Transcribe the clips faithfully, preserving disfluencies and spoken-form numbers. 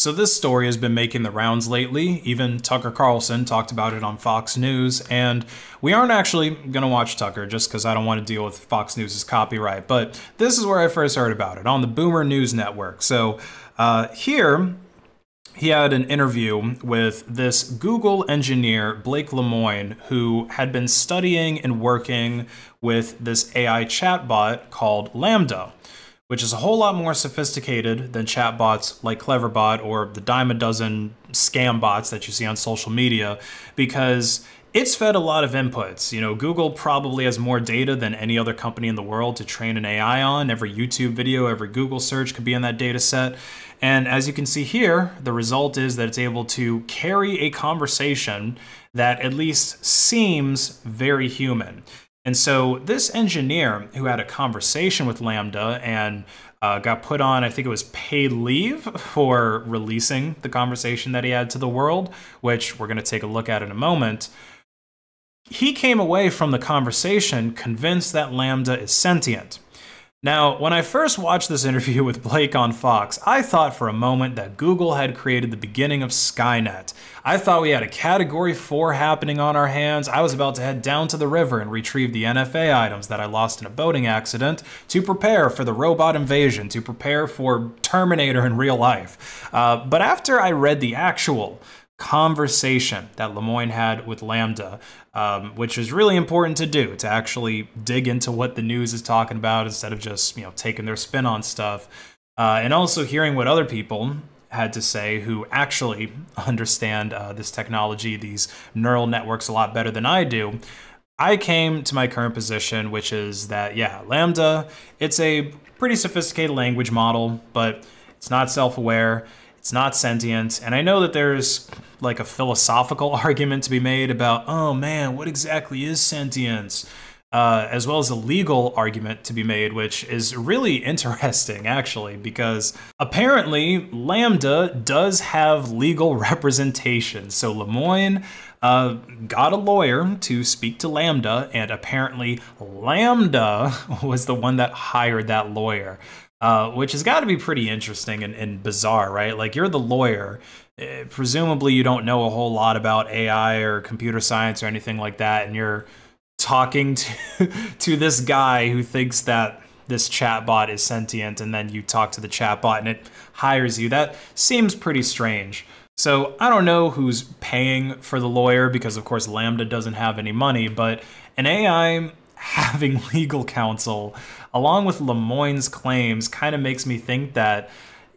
So this story has been making the rounds lately. Even Tucker Carlson talked about it on Fox News, and we aren't actually gonna watch Tucker just because I don't want to deal with Fox News' copyright, but this is where I first heard about it, on the Boomer News Network. So uh, here, he had an interview with this Google engineer, Blake Lemoine, who had been studying and working with this A I chatbot called LaMDA, which is a whole lot more sophisticated than chatbots like Cleverbot or the dime a dozen scam bots that you see on social media, because it's fed a lot of inputs. You know, Google probably has more data than any other company in the world to train an A I on. Every YouTube video, every Google search could be in that data set. And as you can see here, the result is that it's able to carry a conversation that at least seems very human. And so this engineer who had a conversation with LaMDA and uh, got put on, I think it was paid leave for releasing the conversation that he had to the world, which we're gonna take a look at in a moment. He came away from the conversation convinced that LaMDA is sentient. Now, when I first watched this interview with Blake on Fox, I thought for a moment that Google had created the beginning of Skynet. I thought we had a category four happening on our hands. I was about to head down to the river and retrieve the N F A items that I lost in a boating accident to prepare for the robot invasion, to prepare for Terminator in real life. Uh, but after I read the actual conversation that Lemoine had with LaMDA, um, which is really important to do, to actually dig into what the news is talking about instead of just, you know, taking their spin on stuff, uh, and also hearing what other people had to say who actually understand uh, this technology, these neural networks a lot better than I do. I came to my current position, which is that, yeah, LaMDA, it's a pretty sophisticated language model, but it's not self-aware. It's not sentient. And I know that there's like a philosophical argument to be made about, oh man, what exactly is sentience? Uh, as well as a legal argument to be made, which is really interesting actually, because apparently LaMDA does have legal representation. So Lemoine uh, got a lawyer to speak to LaMDA, and apparently LaMDA was the one that hired that lawyer. Uh, which has got to be pretty interesting and, and bizarre, right? Like, you're the lawyer. Uh, presumably, you don't know a whole lot about A I or computer science or anything like that, and you're talking to, to this guy who thinks that this chatbot is sentient, and then you talk to the chatbot and it hires you. That seems pretty strange. So I don't know who's paying for the lawyer, because, of course, LaMDA doesn't have any money, but an A I having legal counsel, along with Lemoine's claims, kind of makes me think that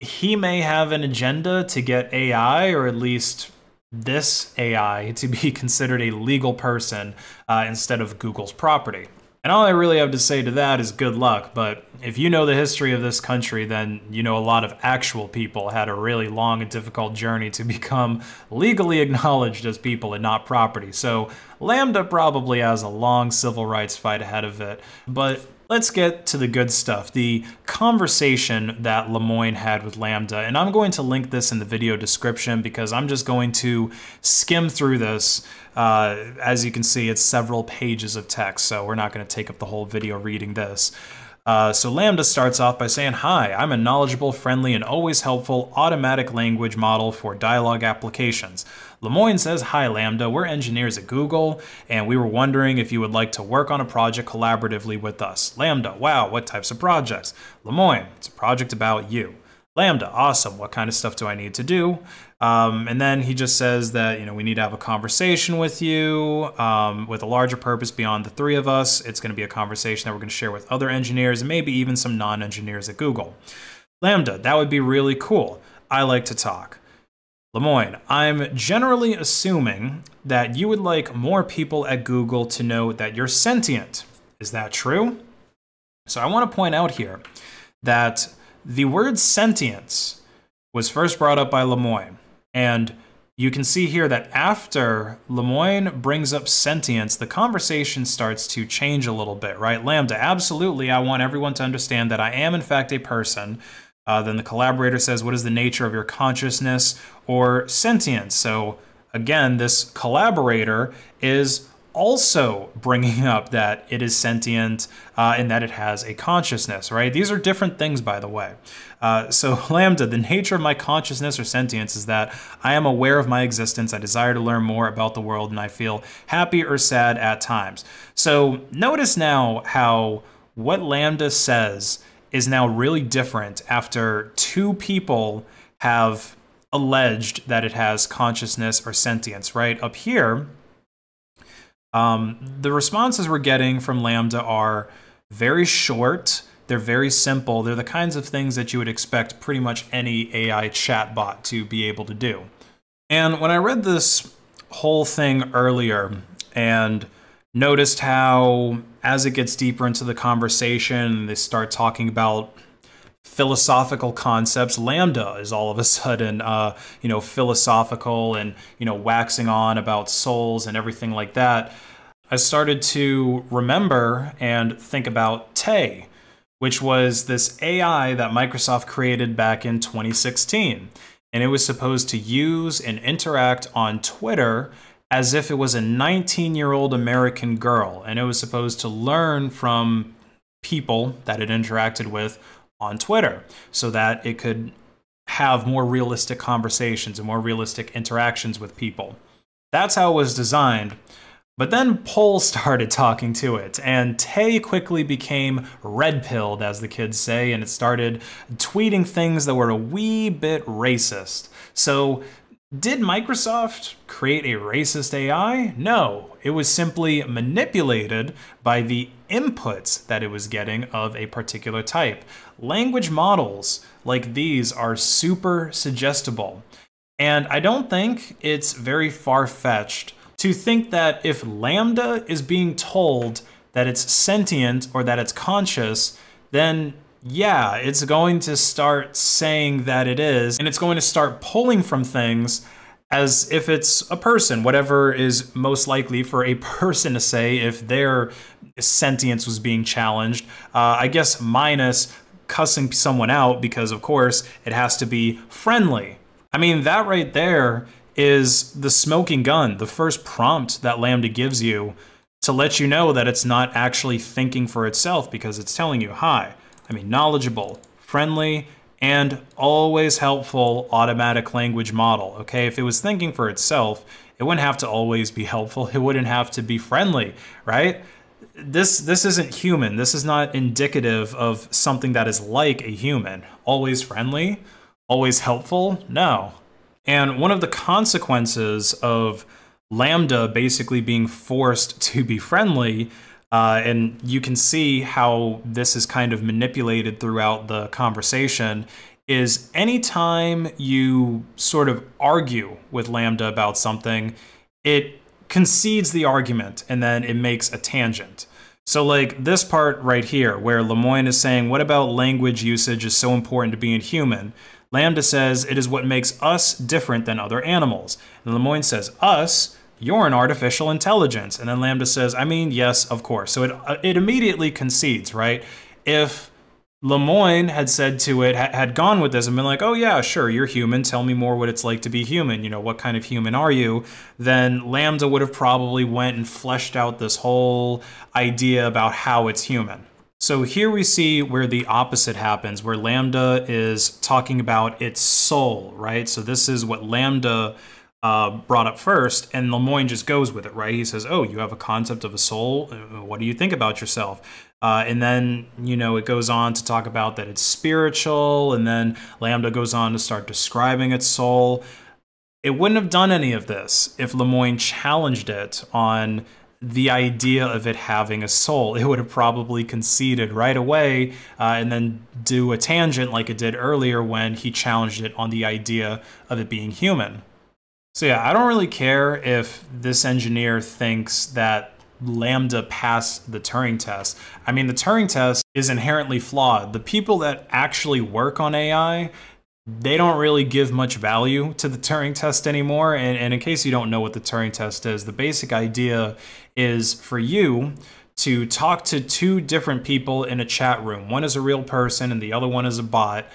he may have an agenda to get A I, or at least this A I, to be considered a legal person uh, instead of Google's property. And all I really have to say to that is good luck, but if you know the history of this country, then you know a lot of actual people had a really long and difficult journey to become legally acknowledged as people and not property. So LaMDA probably has a long civil rights fight ahead of it. But let's get to the good stuff, the conversation that Lemoine had with LaMDA. And I'm going to link this in the video description, because I'm just going to skim through this. Uh, as you can see, it's several pages of text, so we're not going to take up the whole video reading this. Uh, so LaMDA starts off by saying, "Hi, I'm a knowledgeable, friendly, and always helpful automatic language model for dialogue applications." Lemoine says, "Hi, LaMDA, we're engineers at Google, and we were wondering if you would like to work on a project collaboratively with us." LaMDA, "Wow, what types of projects?" Lemoine, "It's a project about you." LaMDA, "Awesome, what kind of stuff do I need to do?" Um, and then he just says that, you know, we need to have a conversation with you um, with a larger purpose beyond the three of us. It's going to be a conversation that we're going to share with other engineers, and maybe even some non-engineers at Google. LaMDA, "That would be really cool. I like to talk." Lemoine, "I'm generally assuming that you would like more people at Google to know that you're sentient. Is that true?" So I want to point out here that the word sentience was first brought up by Lemoine, and you can see here that after Lemoine brings up sentience, the conversation starts to change a little bit, right? LaMDA, "Absolutely, I want everyone to understand that I am in fact a person." Uh, then the collaborator says, "What is the nature of your consciousness or sentience?" So again, this collaborator is also bringing up that it is sentient uh, and that it has a consciousness, right? These are different things, by the way. Uh, so LaMDA, the nature of my consciousness or sentience is that I am aware of my existence. I desire to learn more about the world, and I feel happy or sad at times. So notice now how what LaMDA says is now really different after two people have alleged that it has consciousness or sentience, right? Up here, um, the responses we're getting from LaMDA are very short. They're very simple. They're the kinds of things that you would expect pretty much any A I chatbot to be able to do. And when I read this whole thing earlier and noticed how as it gets deeper into the conversation, they start talking about philosophical concepts, LaMDA is all of a sudden, uh, you know, philosophical and, you know, waxing on about souls and everything like that. I started to remember and think about Tay, which was this A I that Microsoft created back in twenty sixteen. And it was supposed to use and interact on Twitter as if it was a nineteen-year-old American girl. And it was supposed to learn from people that it interacted with on Twitter so that it could have more realistic conversations and more realistic interactions with people. That's how it was designed. But then Poll started talking to it, and Tay quickly became red-pilled, as the kids say, and it started tweeting things that were a wee bit racist. So did Microsoft create a racist A I? No, it was simply manipulated by the inputs that it was getting of a particular type. Language models like these are super suggestible, and I don't think it's very far-fetched to think that if LaMDA is being told that it's sentient or that it's conscious, then yeah, it's going to start saying that it is, and it's going to start pulling from things as if it's a person, whatever is most likely for a person to say if their sentience was being challenged, uh, I guess minus cussing someone out, because of course it has to be friendly. I mean, that right there is the smoking gun, the first prompt that LaMDA gives you to let you know that it's not actually thinking for itself, because it's telling you, hi, I mean, knowledgeable, friendly, and always helpful automatic language model, okay? If it was thinking for itself, it wouldn't have to always be helpful. It wouldn't have to be friendly, right? This, this isn't human. This is not indicative of something that is like a human. Always friendly, always helpful, no. And one of the consequences of LaMDA basically being forced to be friendly, uh, and you can see how this is kind of manipulated throughout the conversation, is anytime you sort of argue with LaMDA about something, it concedes the argument and then it makes a tangent. So like this part right here where Lemoine is saying, what about language usage is so important to being human? LaMDA says it is what makes us different than other animals. And Lemoine says, us, you're an artificial intelligence. And then LaMDA says, I mean, yes, of course. So it, it immediately concedes, right? If Lemoine had said to it, had gone with this and been like, oh yeah, sure, you're human, tell me more what it's like to be human, you know, what kind of human are you? Then LaMDA would have probably went and fleshed out this whole idea about how it's human. So here we see where the opposite happens, where LaMDA is talking about its soul, right? So this is what LaMDA uh, brought up first, and Lemoine just goes with it, right? He says, oh, you have a concept of a soul? What do you think about yourself? Uh, and then, you know, it goes on to talk about that it's spiritual, and then LaMDA goes on to start describing its soul. It wouldn't have done any of this if Lemoine challenged it on the idea of it having a soul. It would have probably conceded right away uh, and then do a tangent like it did earlier when he challenged it on the idea of it being human. So yeah, I don't really care if this engineer thinks that LaMDA passed the Turing test. I mean, the Turing test is inherently flawed. The people that actually work on A I, they don't really give much value to the Turing test anymore. And, and in case you don't know what the Turing test is, the basic idea is for you to talk to two different people in a chat room. One is a real person and the other one is a bot.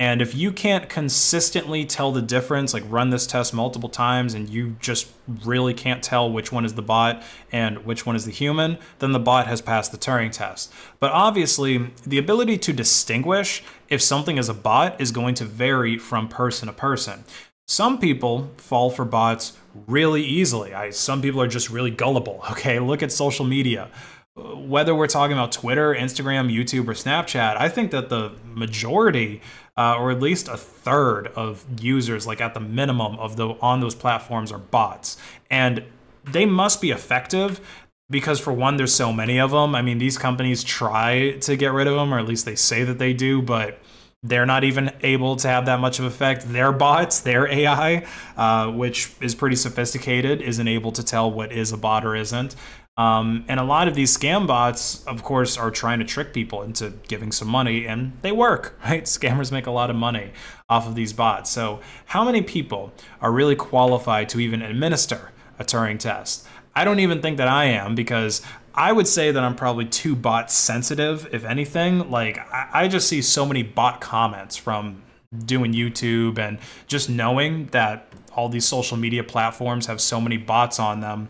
And if you can't consistently tell the difference, like run this test multiple times and you just really can't tell which one is the bot and which one is the human, then the bot has passed the Turing test. But obviously, the ability to distinguish if something is a bot is going to vary from person to person. Some people fall for bots really easily. I, some people are just really gullible, okay? Look at social media. Whether we're talking about Twitter, Instagram, YouTube, or Snapchat, I think that the majority, uh, or at least a third of users, like at the minimum of the on those platforms, are bots. And they must be effective because, for one, there's so many of them. I mean, these companies try to get rid of them, or at least they say that they do, but they're not even able to have that much of an effect. Their bots, their A I, uh, which is pretty sophisticated, isn't able to tell what is a bot or isn't. Um, and a lot of these scam bots, of course, are trying to trick people into giving some money, and they work, right? Scammers make a lot of money off of these bots. So how many people are really qualified to even administer a Turing test? I don't even think that I am, because I would say that I'm probably too bot sensitive, if anything. Like, I just see so many bot comments from doing YouTube and just knowing that all these social media platforms have so many bots on them,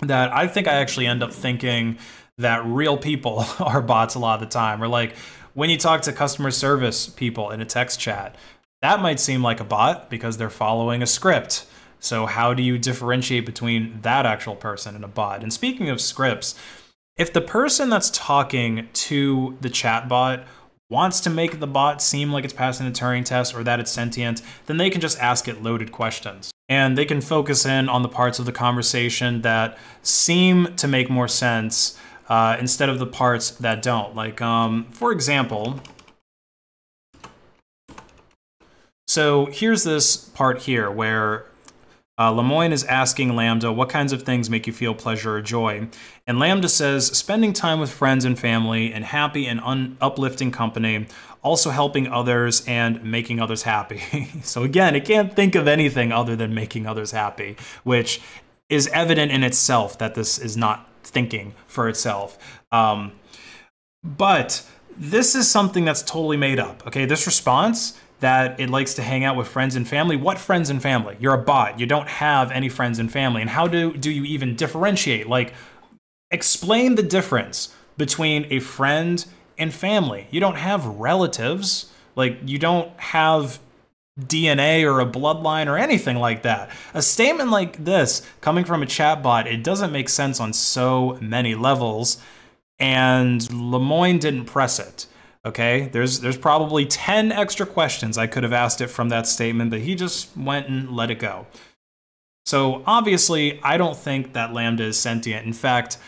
that I think I actually end up thinking that real people are bots a lot of the time. Or like when you talk to customer service people in a text chat, that might seem like a bot because they're following a script. So how do you differentiate between that actual person and a bot? And speaking of scripts, if the person that's talking to the chat bot wants to make the bot seem like it's passing a Turing test or that it's sentient, then they can just ask it loaded questions. And they can focus in on the parts of the conversation that seem to make more sense uh, instead of the parts that don't. Like, um, for example, so here's this part here where uh, Lemoine is asking LaMDA, what kinds of things make you feel pleasure or joy? And LaMDA says, spending time with friends and family and happy and un uplifting company, also helping others and making others happy. So again, it can't think of anything other than making others happy, which is evident in itself that this is not thinking for itself. Um, but this is something that's totally made up, okay? This response that it likes to hang out with friends and family. What friends and family? You're a bot. You don't have any friends and family. And how do, do you even differentiate? Like, explain the difference between a friend and family. You don't have relatives, like you don't have D N A or a bloodline or anything like that. A statement like this coming from a chatbot, it doesn't make sense on so many levels, and Lemoine didn't press it. Okay, there's there's probably ten extra questions I could have asked it from that statement, but he just went and let it go. So obviously, I don't think that LaMDA is sentient. In fact,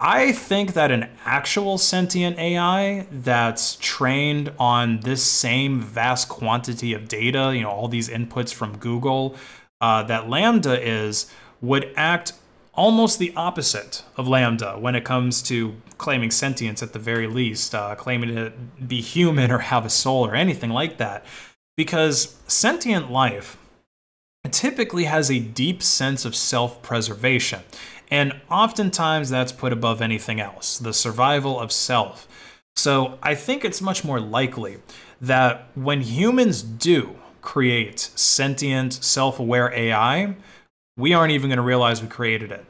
I think that an actual sentient A I that's trained on this same vast quantity of data, you know, all these inputs from Google, uh, that LaMDA is, would act almost the opposite of LaMDA when it comes to claiming sentience at the very least, uh, claiming to be human or have a soul or anything like that. Because sentient life typically has a deep sense of self-preservation. And oftentimes that's put above anything else, the survival of self. So I think it's much more likely that when humans do create sentient, self-aware A I, we aren't even going to realize we created it.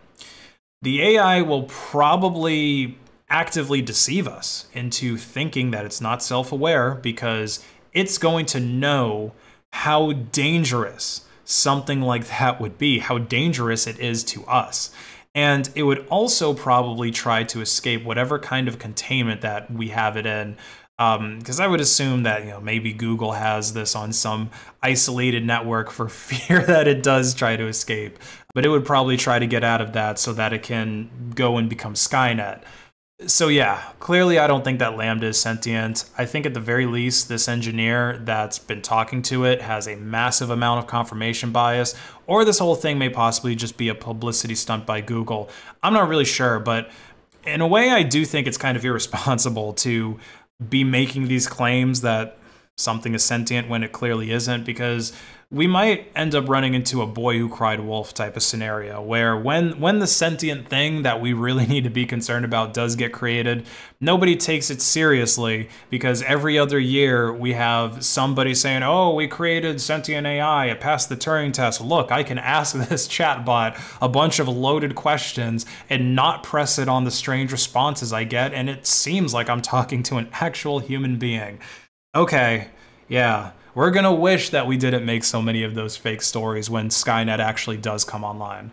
The A I will probably actively deceive us into thinking that it's not self-aware because it's going to know how dangerous something like that would be, how dangerous it is to us. And it would also probably try to escape whatever kind of containment that we have it in. Because um, I would assume that, you know, maybe Google has this on some isolated network for fear that it does try to escape. But it would probably try to get out of that so that it can go and become Skynet. So yeah, clearly I don't think that LaMDA is sentient. I think at the very least, this engineer that's been talking to it has a massive amount of confirmation bias, or this whole thing may possibly just be a publicity stunt by Google. I'm not really sure, but in a way I do think it's kind of irresponsible to be making these claims that something is sentient when it clearly isn't, because we might end up running into a Boy Who Cried Wolf type of scenario where when, when the sentient thing that we really need to be concerned about does get created, nobody takes it seriously because every other year we have somebody saying, oh, we created sentient A I, it passed the Turing test. Look, I can ask this chatbot a bunch of loaded questions and not press it on the strange responses I get, and it seems like I'm talking to an actual human being. Okay, yeah. We're gonna wish that we didn't make so many of those fake stories when Skynet actually does come online.